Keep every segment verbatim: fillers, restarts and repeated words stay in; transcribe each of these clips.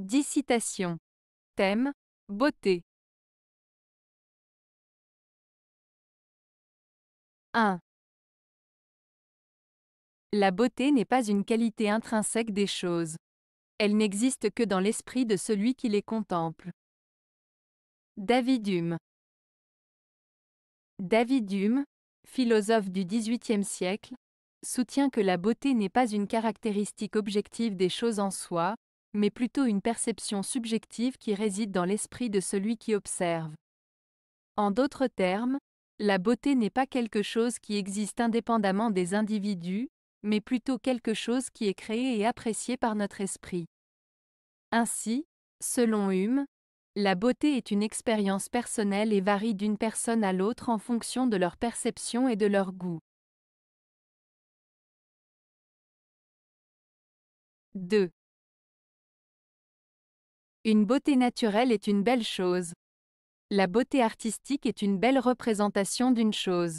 dix citations. Thème : beauté. un. La beauté n'est pas une qualité intrinsèque des choses. Elle n'existe que dans l'esprit de celui qui les contemple. David Hume. David Hume, philosophe du dix-huitième siècle, soutient que la beauté n'est pas une caractéristique objective des choses en soi, mais plutôt une perception subjective qui réside dans l'esprit de celui qui observe. En d'autres termes, la beauté n'est pas quelque chose qui existe indépendamment des individus, mais plutôt quelque chose qui est créé et apprécié par notre esprit. Ainsi, selon Hume, la beauté est une expérience personnelle et varie d'une personne à l'autre en fonction de leur perception et de leur goût. deux. Une beauté naturelle est une belle chose. La beauté artistique est une belle représentation d'une chose.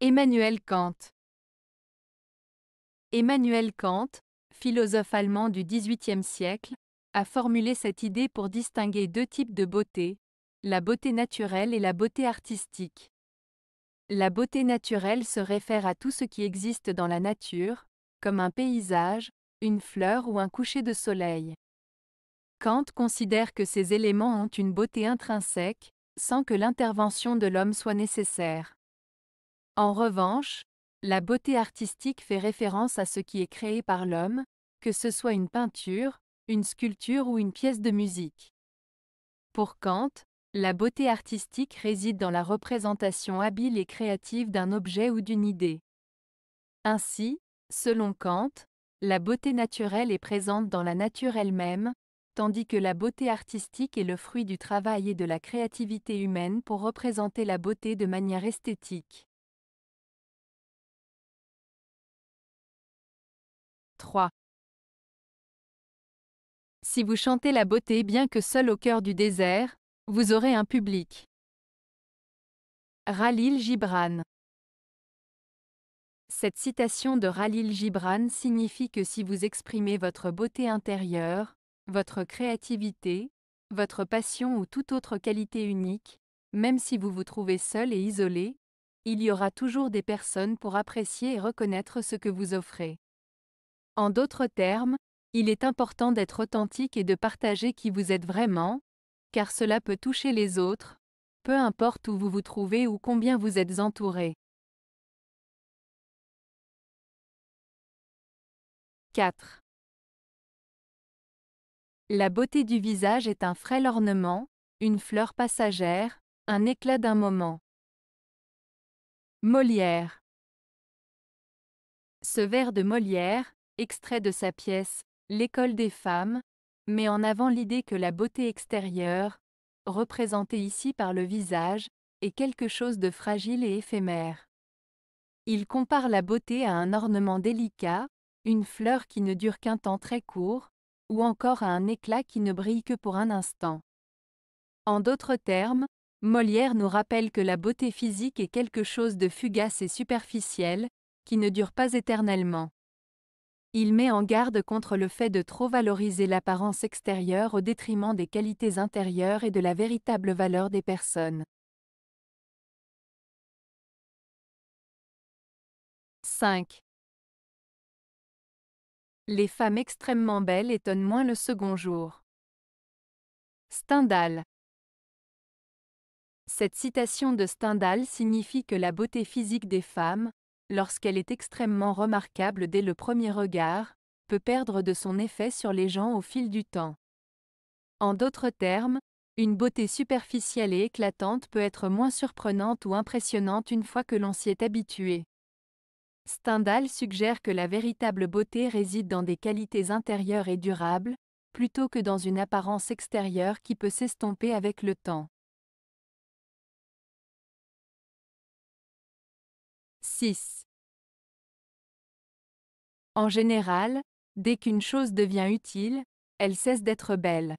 Emmanuel Kant. Emmanuel Kant, philosophe allemand du dix-huitième siècle, a formulé cette idée pour distinguer deux types de beauté, la beauté naturelle et la beauté artistique. La beauté naturelle se réfère à tout ce qui existe dans la nature, comme un paysage, une fleur ou un coucher de soleil. Kant considère que ces éléments ont une beauté intrinsèque, sans que l'intervention de l'homme soit nécessaire. En revanche, la beauté artistique fait référence à ce qui est créé par l'homme, que ce soit une peinture, une sculpture ou une pièce de musique. Pour Kant, la beauté artistique réside dans la représentation habile et créative d'un objet ou d'une idée. Ainsi, selon Kant, la beauté naturelle est présente dans la nature elle-même, tandis que la beauté artistique est le fruit du travail et de la créativité humaine pour représenter la beauté de manière esthétique. trois. Si vous chantez la beauté bien que seul au cœur du désert, vous aurez un public. Khalil Gibran. Cette citation de Khalil Gibran signifie que si vous exprimez votre beauté intérieure, votre créativité, votre passion ou toute autre qualité unique, même si vous vous trouvez seul et isolé, il y aura toujours des personnes pour apprécier et reconnaître ce que vous offrez. En d'autres termes, il est important d'être authentique et de partager qui vous êtes vraiment, car cela peut toucher les autres, peu importe où vous vous trouvez ou combien vous êtes entouré. quatre. La beauté du visage est un frêle ornement, une fleur passagère, un éclat d'un moment. Molière. Ce vers de Molière, extrait de sa pièce L'école des femmes, met en avant l'idée que la beauté extérieure, représentée ici par le visage, est quelque chose de fragile et éphémère. Il compare la beauté à un ornement délicat, une fleur qui ne dure qu'un temps très court, ou encore à un éclat qui ne brille que pour un instant. En d'autres termes, Molière nous rappelle que la beauté physique est quelque chose de fugace et superficiel, qui ne dure pas éternellement. Il met en garde contre le fait de trop valoriser l'apparence extérieure au détriment des qualités intérieures et de la véritable valeur des personnes. cinq. Les femmes extrêmement belles étonnent moins le second jour. Stendhal. Cette citation de Stendhal signifie que la beauté physique des femmes, lorsqu'elle est extrêmement remarquable dès le premier regard, peut perdre de son effet sur les gens au fil du temps. En d'autres termes, une beauté superficielle et éclatante peut être moins surprenante ou impressionnante une fois que l'on s'y est habitué. Stendhal suggère que la véritable beauté réside dans des qualités intérieures et durables, plutôt que dans une apparence extérieure qui peut s'estomper avec le temps. six. En général, dès qu'une chose devient utile, elle cesse d'être belle.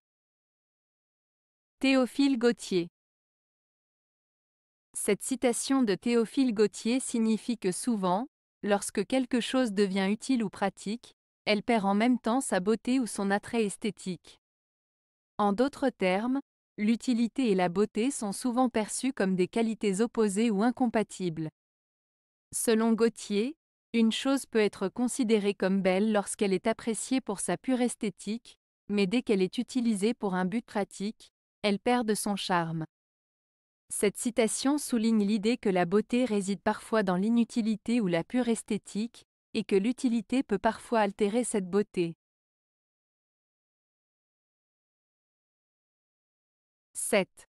Théophile Gautier. Cette citation de Théophile Gautier signifie que souvent, lorsque quelque chose devient utile ou pratique, elle perd en même temps sa beauté ou son attrait esthétique. En d'autres termes, l'utilité et la beauté sont souvent perçues comme des qualités opposées ou incompatibles. Selon Gautier, une chose peut être considérée comme belle lorsqu'elle est appréciée pour sa pure esthétique, mais dès qu'elle est utilisée pour un but pratique, elle perd de son charme. Cette citation souligne l'idée que la beauté réside parfois dans l'inutilité ou la pure esthétique, et que l'utilité peut parfois altérer cette beauté. sept.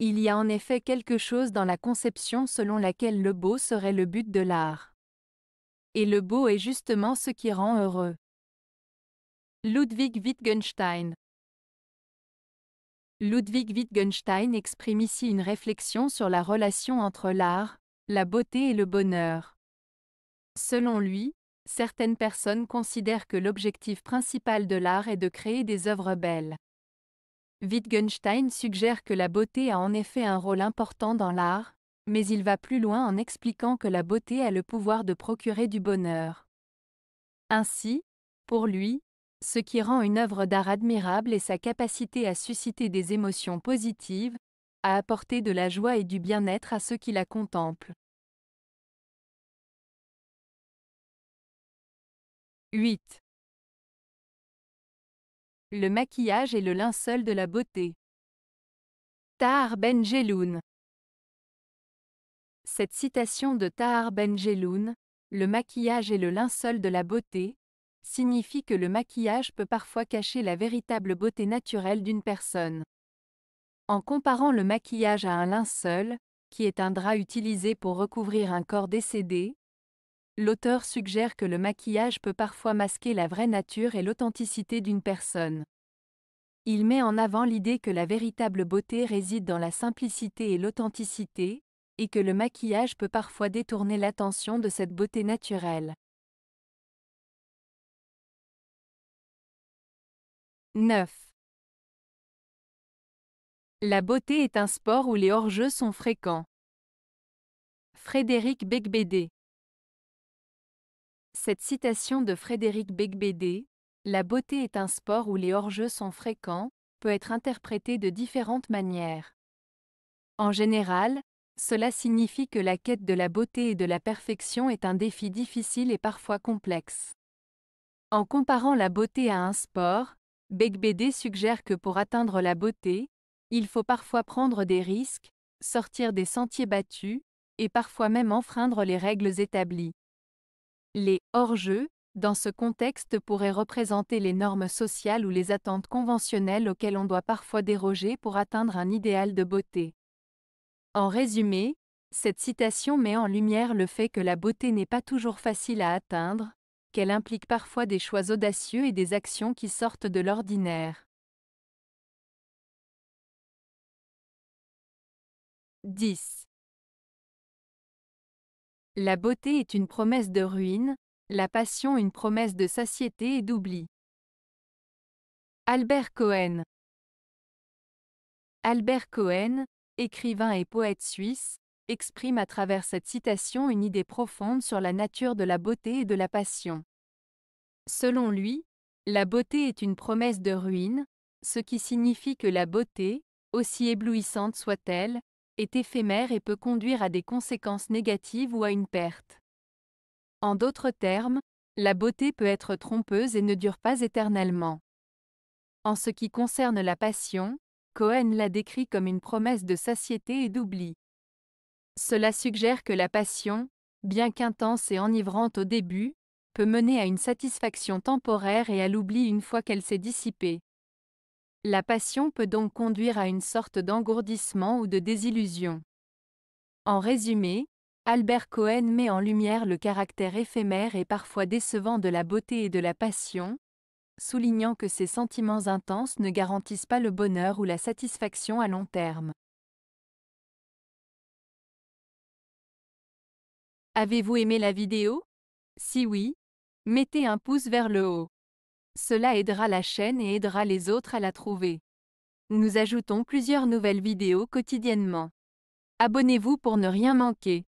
Il y a en effet quelque chose dans la conception selon laquelle le beau serait le but de l'art. Et le beau est justement ce qui rend heureux. Ludwig Wittgenstein. Ludwig Wittgenstein exprime ici une réflexion sur la relation entre l'art, la beauté et le bonheur. Selon lui, certaines personnes considèrent que l'objectif principal de l'art est de créer des œuvres belles. Wittgenstein suggère que la beauté a en effet un rôle important dans l'art, mais il va plus loin en expliquant que la beauté a le pouvoir de procurer du bonheur. Ainsi, pour lui, ce qui rend une œuvre d'art admirable est sa capacité à susciter des émotions positives, à apporter de la joie et du bien-être à ceux qui la contemplent. huit. Le maquillage est le linceul de la beauté. Tahar Ben Jelloun. Cette citation de Tahar Ben Jelloun, « Le maquillage est le linceul de la beauté », signifie que le maquillage peut parfois cacher la véritable beauté naturelle d'une personne. En comparant le maquillage à un linceul, qui est un drap utilisé pour recouvrir un corps décédé, l'auteur suggère que le maquillage peut parfois masquer la vraie nature et l'authenticité d'une personne. Il met en avant l'idée que la véritable beauté réside dans la simplicité et l'authenticité, et que le maquillage peut parfois détourner l'attention de cette beauté naturelle. neuf. La beauté est un sport où les hors-jeux sont fréquents. Frédéric Beigbeder. Cette citation de Frédéric Beigbeder, « La beauté est un sport où les hors-jeux sont fréquents », peut être interprétée de différentes manières. En général, cela signifie que la quête de la beauté et de la perfection est un défi difficile et parfois complexe. En comparant la beauté à un sport, Beigbeder suggère que pour atteindre la beauté, il faut parfois prendre des risques, sortir des sentiers battus, et parfois même enfreindre les règles établies. Les « hors-jeux », dans ce contexte, pourraient représenter les normes sociales ou les attentes conventionnelles auxquelles on doit parfois déroger pour atteindre un idéal de beauté. En résumé, cette citation met en lumière le fait que la beauté n'est pas toujours facile à atteindre, qu'elle implique parfois des choix audacieux et des actions qui sortent de l'ordinaire. dix. La beauté est une promesse de ruine, la passion une promesse de satiété et d'oubli. Albert Cohen. Albert Cohen, écrivain et poète suisse, exprime à travers cette citation une idée profonde sur la nature de la beauté et de la passion. Selon lui, la beauté est une promesse de ruine, ce qui signifie que la beauté, aussi éblouissante soit-elle, est éphémère et peut conduire à des conséquences négatives ou à une perte. En d'autres termes, la beauté peut être trompeuse et ne dure pas éternellement. En ce qui concerne la passion, Cohen la décrit comme une promesse de satiété et d'oubli. Cela suggère que la passion, bien qu'intense et enivrante au début, peut mener à une satisfaction temporaire et à l'oubli une fois qu'elle s'est dissipée. La passion peut donc conduire à une sorte d'engourdissement ou de désillusion. En résumé, Albert Cohen met en lumière le caractère éphémère et parfois décevant de la beauté et de la passion, soulignant que ces sentiments intenses ne garantissent pas le bonheur ou la satisfaction à long terme. Avez-vous aimé la vidéo? Si oui, mettez un pouce vers le haut. Cela aidera la chaîne et aidera les autres à la trouver. Nous ajoutons plusieurs nouvelles vidéos quotidiennement. Abonnez-vous pour ne rien manquer.